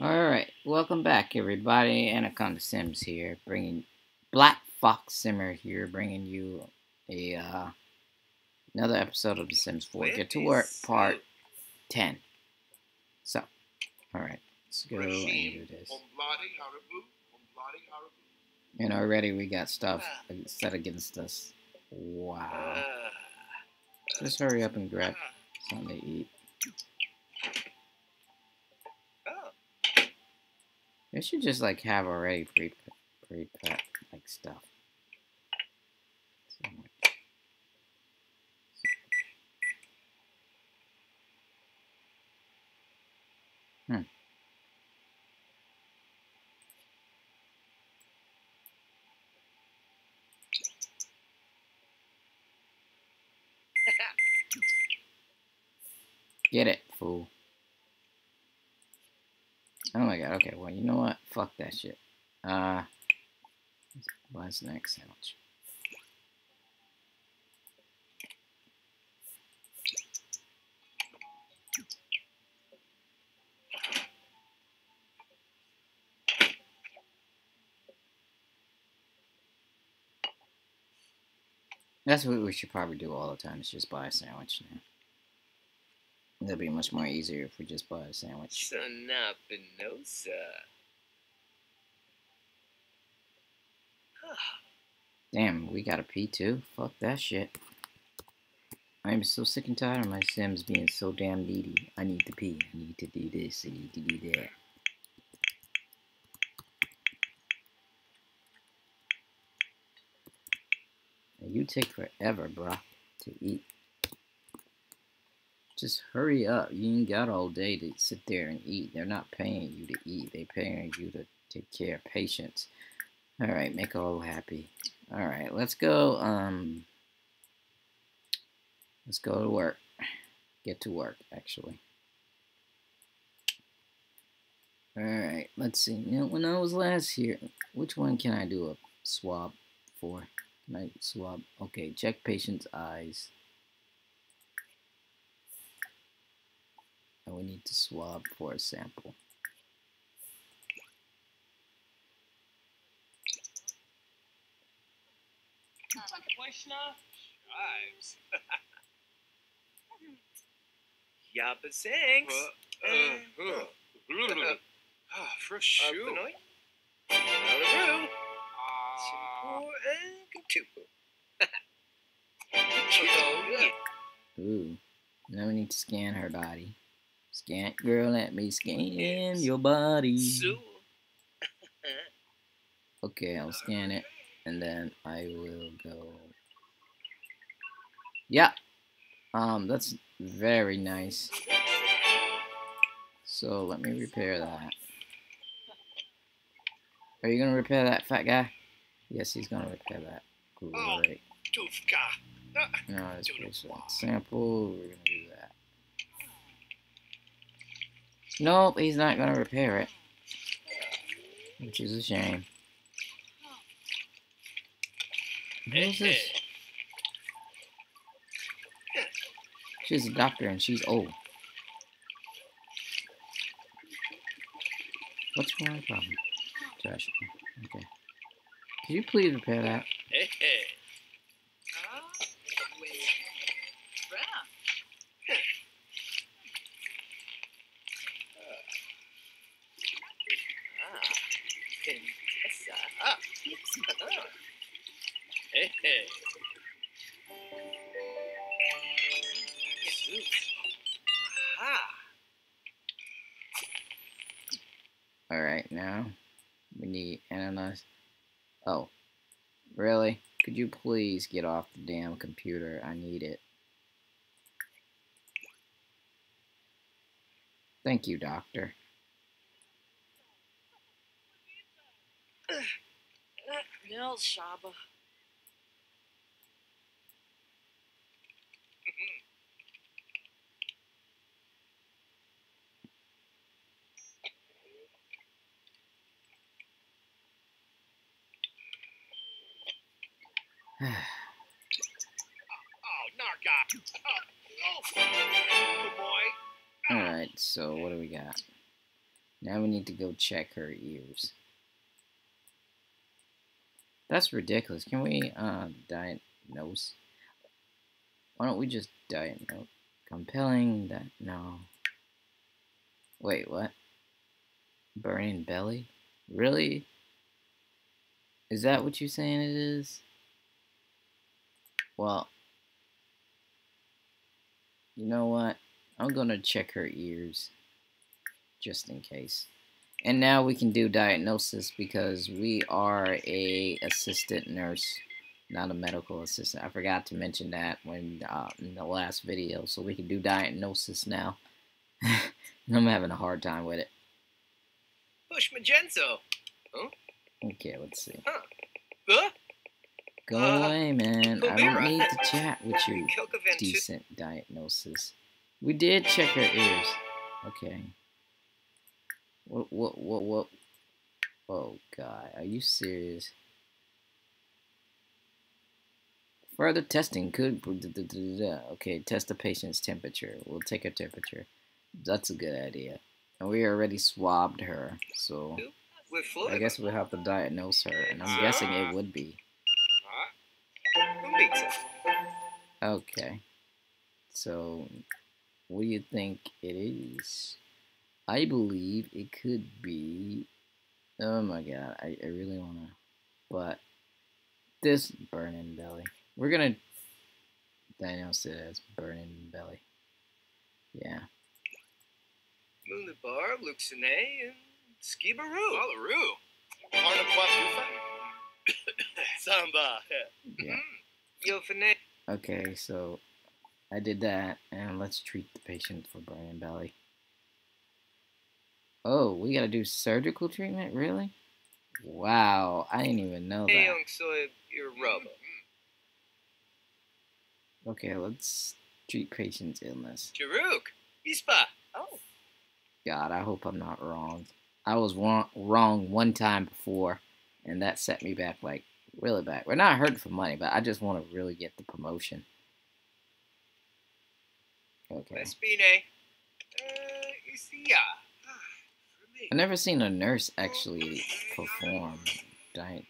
Alright, welcome back everybody. Anaconda Sims here, bringing Black Fox Simmer here, bringing you a another episode of The Sims 4 Get to Work, part 10. So, alright, let's go and do this. And already we got stuff set against us. Wow. Just hurry up and grab something to eat. They should just like have already pre-prepped like stuff. So much. Get it, fool. Oh my god, okay, well, you know what? Fuck that shit. What's next sandwich? That's what we should probably do all the time, is just buy a sandwich now. It'll be much more easier if we just buy a sandwich. Damn, we got a pee too? Fuck that shit. I'm so sick and tired of my Sims being so damn needy. I need to pee. I need to do this. I need to do that. You take forever, bruh, to eat. Just hurry up. You ain't got all day to sit there and eat. They're not paying you to eat. They're paying you to take care of patients. Alright, make all happy. Alright, let's go. Let's go to work. Get to work, actually. Alright, let's see. Now, when I was last here, which one can I do a swab for? Can I swab? Okay, check patient's eyes. We need to swab for a sample. For sure. Ooh. Now we need to scan her body. Scan, girl, let me scan your body. Okay, I'll scan it, and then I will go. Yeah, that's very nice. So let me repair that. Are you gonna repair that, fat guy? Yes, he's gonna repair that. Great. No, that's pretty sweet. Sample. We're gonna do that. Nope, he's not gonna repair it, which is a shame. Who's this? She's a doctor and she's old. What's my problem? Trash. Okay. Could you please repair that? Alright, now we need Ananas. Oh, really? Could you please get off the damn computer? I need it. Thank you, doctor. Alright, so what do we got? Now we need to go check her ears. That's ridiculous. Can we diagnose? Why don't we just diagnose? Compelling that, no. Wait, what? Burning belly? Really? Is that what you're saying it is? Well, you know what? I'm gonna check her ears just in case. And now we can do diagnosis because we are a assistant nurse, not a medical assistant. I forgot to mention that when in the last video, so we can do diagnosis now. I'm having a hard time with it. Push Magento. Huh? Okay, let's see. Huh. Go away, man. Colbera. I don't need to chat with you. Decent diagnosis. We did check her ears. Okay. What? Oh, God. Are you serious? Further testing could... Okay, test the patient's temperature. We'll take her temperature. That's a good idea. And we already swabbed her, so... I guess we'll have to diagnose her, and I'm guessing it would be. Okay. So, what do you think it is? I believe it could be... Oh my god, I really wanna... But, this burning belly. We're gonna diagnose it as burning belly. Yeah. Moonibar, Luxine, and Skibaroo. Wallaroo. Samba. Yeah. Yofane. Okay, so I did that, and let's treat the patient for burning belly. Oh, we gotta do surgical treatment? Really? Wow, I didn't even know that. Okay, let's treat patient's illness. Oh. God, I hope I'm not wrong. I was wrong one time before, and that set me back, like, really back. We're not hurting for money, but I just want to really get the promotion. Okay. I've never seen a nurse actually perform diet.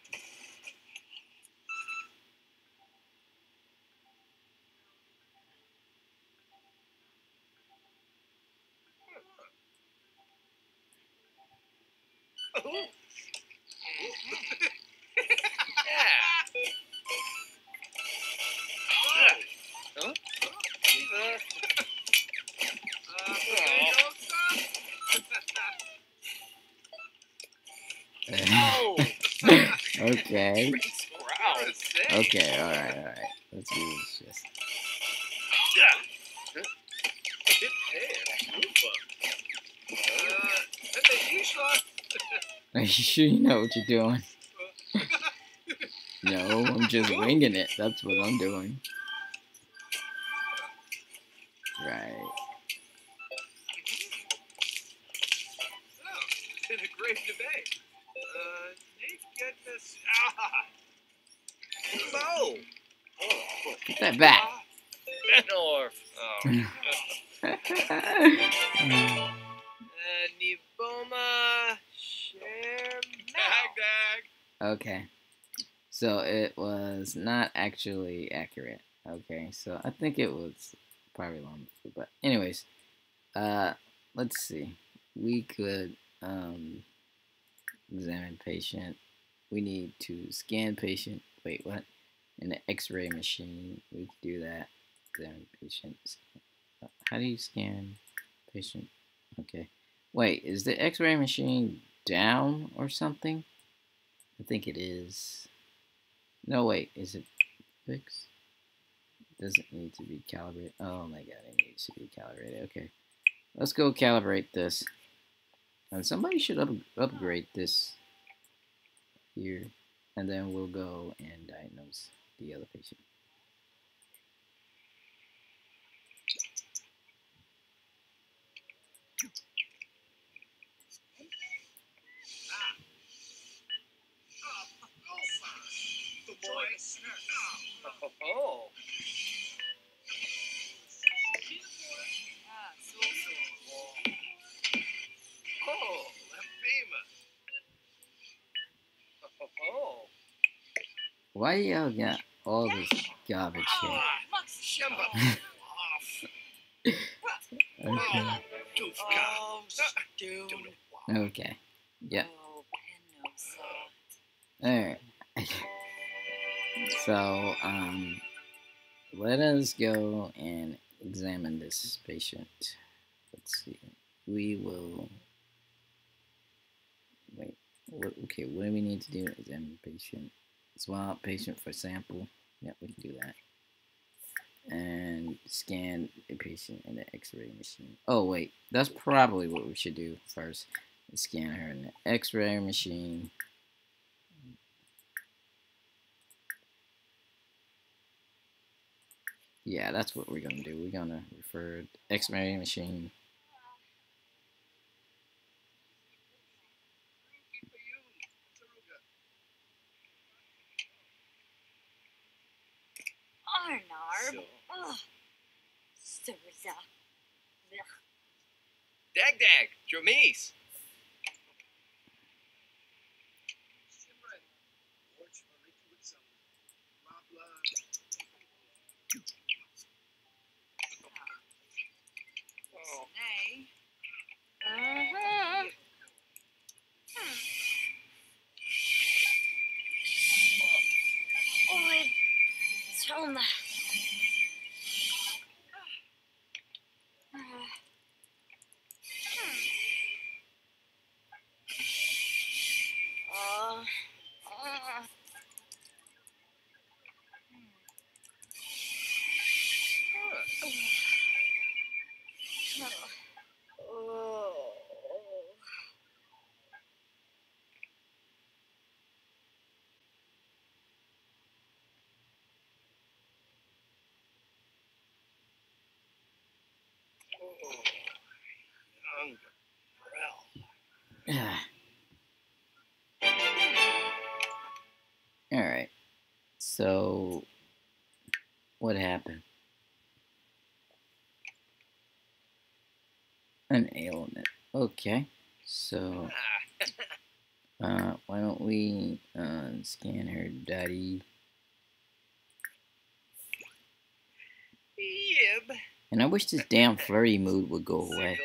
Okay. Okay, alright. Let's do this just. Are you sure you know what you're doing? No, I'm just winging it. That's what I'm doing. Right. Been a great debate. Get that back. Benor. Niboma Shemag. Okay. So it was not actually accurate. Okay, so I think it was probably long before, but anyways, let's see. We could examine patient. We need to scan patient. Wait, what? In the x-ray machine, we can do that. Examine patient. How do you scan patient? Okay. Wait, is the x-ray machine down or something? I think it is. No, wait, is it fixed? It doesn't need to be calibrated. Oh my god, it needs to be calibrated. Okay. Let's go calibrate this. And somebody should upgrade this here, and then we'll go and diagnose the other patient. Why y'all got all this garbage here? Okay. Yeah. Alright. So, let us go and examine this patient. Let's see. We will... Wait. Okay, what do we need to do? Examine patient. Swap patient for sample. Yep, we can do that. And scan the patient in the x-ray machine. Oh, wait. That's probably what we should do first. Scan her in the x-ray machine. Yeah, that's what we're going to do. We're going to refer the x-ray machine. Arnarb. So. Dag, Jamis. Alright, so what happened? An ailment. Okay, so why don't we scan her daddy? Yep. And I wish this damn flirty mood would go away.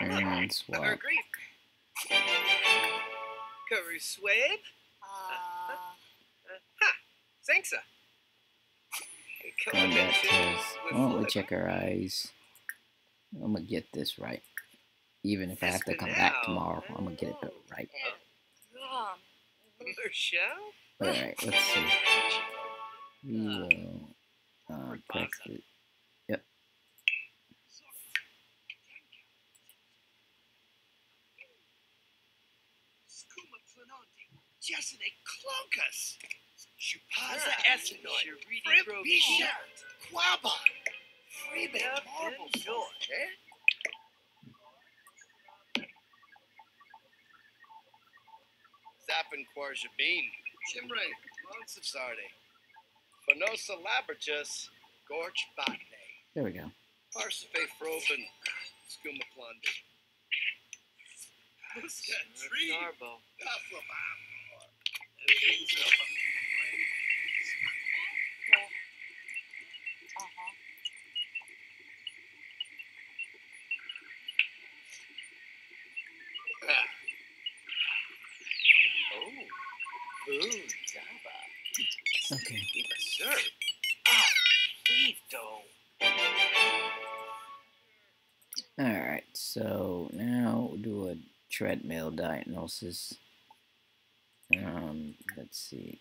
And swap. Cover swab. Thanks. Why don't we check her eyes? I'm gonna get this right. Even if I have to come back tomorrow, I'm gonna get it right. Alright, let's see. We will press it. Yep. Zappin' Quarjabin, Chimray, Mons of Sardi, Fanosa Labratus, Gorge Botney. There we go. Parsife Froben, Skumaplundi. Garbo. Okay. Alright, so now we'll do a treadmill diagnosis. Let's see.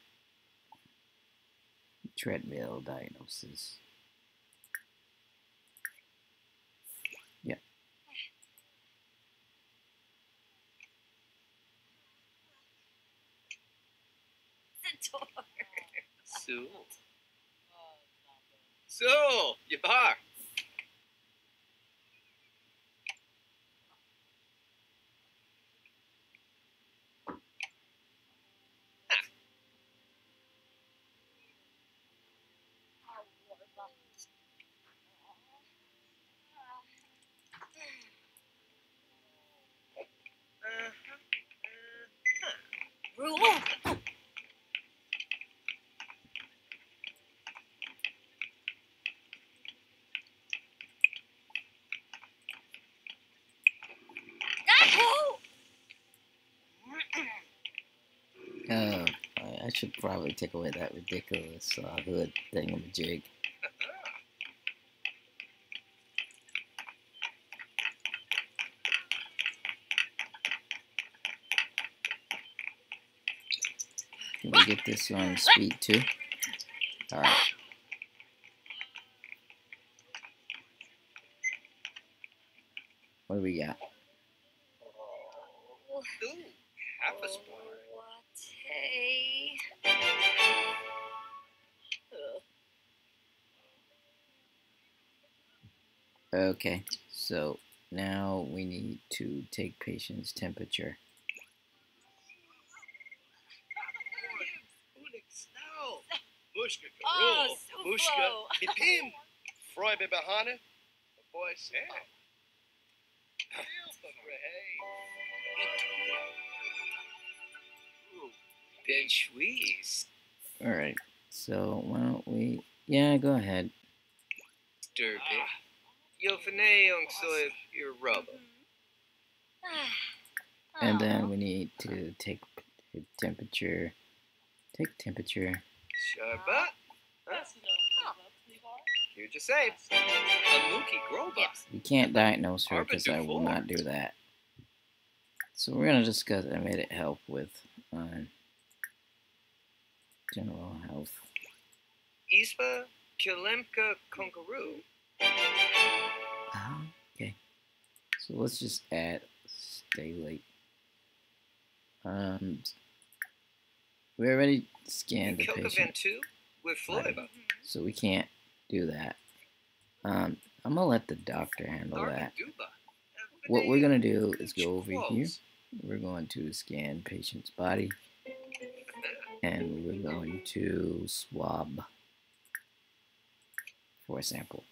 Treadmill diagnosis. Yeah. The door. So, you bar. should probably take away that ridiculous hood thingamajig. Can we get this on speed too? Alright. What do we got? Ooh, half a spoon. Okay, so now we need to take patient's temperature. Oh, so Pim, Freud be bahane, the boy said. All right, so why don't we? Yeah, go ahead. Derby. And then we need to take temperature. Take temperature. Sharba. You just say you can't diagnose her because I will not do that. So we're gonna discuss. I made it help with general health. Ispa Kilemka Konkaroo. Okay. So let's just add stay late. We already scanned the patient, with so we can't do that. I'm gonna let the doctor handle that. What we're gonna do is go over here. We're going to scan patient's body, and we're going to swab for a sample.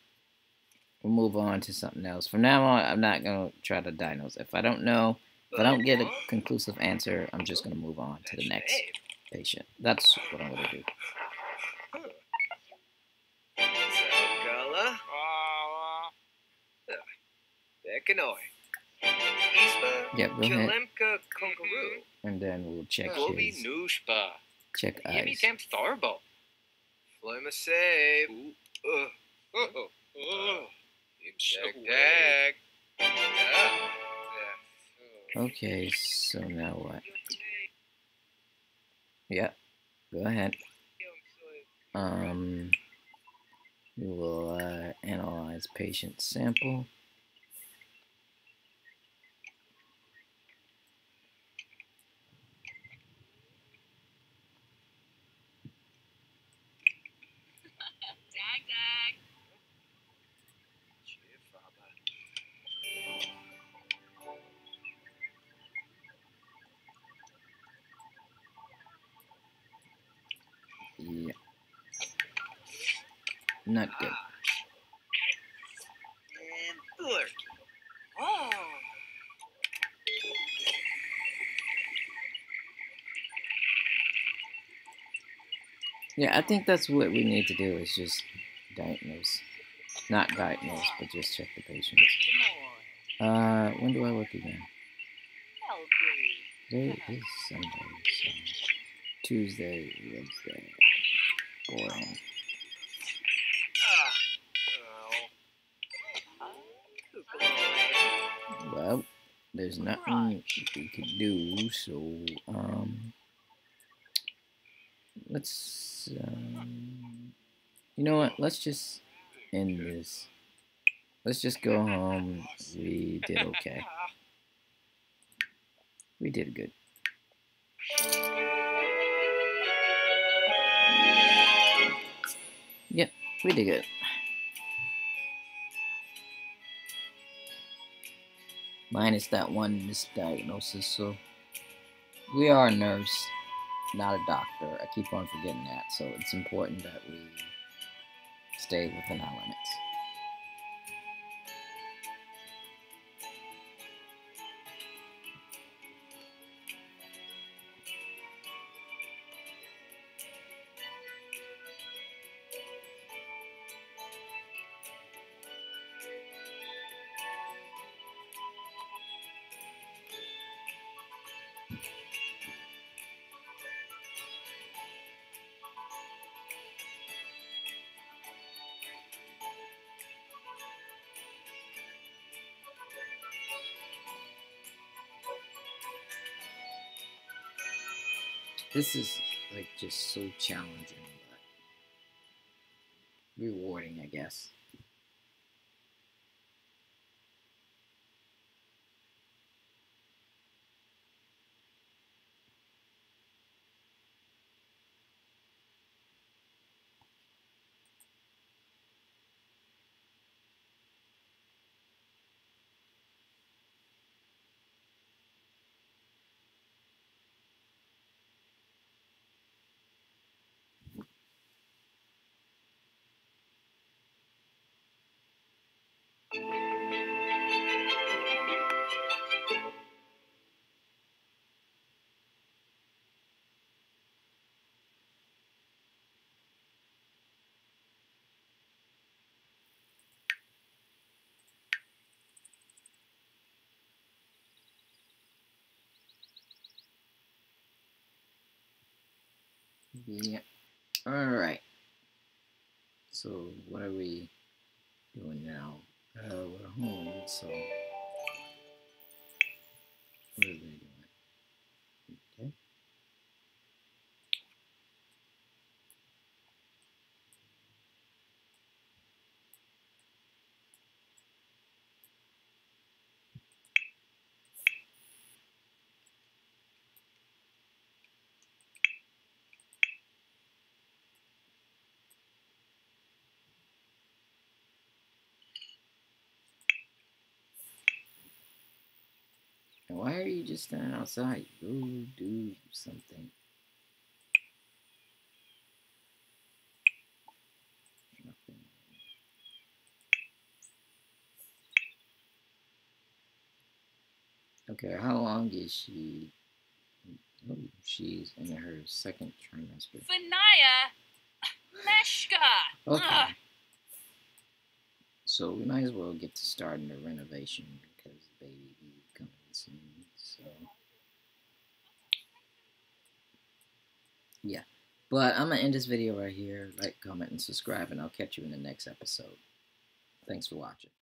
We'll move on to something else. From now on, I'm not gonna try to diagnose. If I don't know, if I don't get a conclusive answer, I'm just gonna move on to the next patient. That's what I'm gonna do. Yep, go ahead. And then we'll check his. Check eyes. Okay, so now what? Yeah, go ahead. We will analyze patient sample. Yeah. Not good. Yeah, I think that's what we need to do is just diagnose. Not diagnose, but just check the patient. When do I work again? There is Sunday, so Tuesday, Wednesday. Boring. Well, there's nothing we can do, so let's you know what? Let's just end this. Let's just go home. We did okay. We did good. Yep, we did good. Minus that one misdiagnosis, so we are a nurse, not a doctor. I keep on forgetting that, so it's important that we stay within our limits. This is like just so challenging, but rewarding, I guess. Yeah. All right. So what are we doing now? We're home. So what are they doing? Okay. Why are you just standing outside? Go do something. Nothing. Okay, how long is she? Oh, she's in her second trimester. Vinaya Meshka! Okay. So we might as well get to starting the renovation because the baby is coming soon. So yeah, but I'm gonna end this video right here. Like, comment, and subscribe, and I'll catch you in the next episode. Thanks for watching.